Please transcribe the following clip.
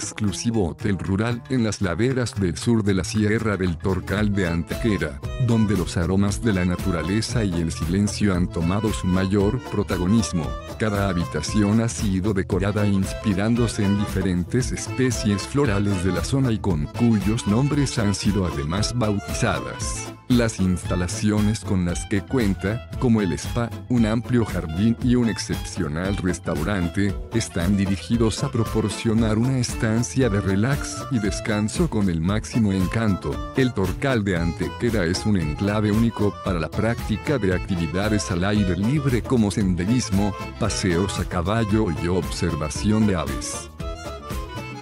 exclusivo hotel rural en las laderas del sur de la Sierra del Torcal de Antequera, donde los aromas de la naturaleza y el silencio han tomado su mayor protagonismo. Cada habitación ha sido decorada inspirándose en diferentes especies florales de la zona y con cuyos nombres han sido además bautizadas. Las instalaciones con las que cuenta, como el spa, un amplio jardín y un excepcional restaurante, están dirigidos a proporcionar una estancia de relax y descanso con el máximo encanto. El Torcal de Antequera es un enclave único para la práctica de actividades al aire libre como senderismo, paseos a caballo y observación de aves.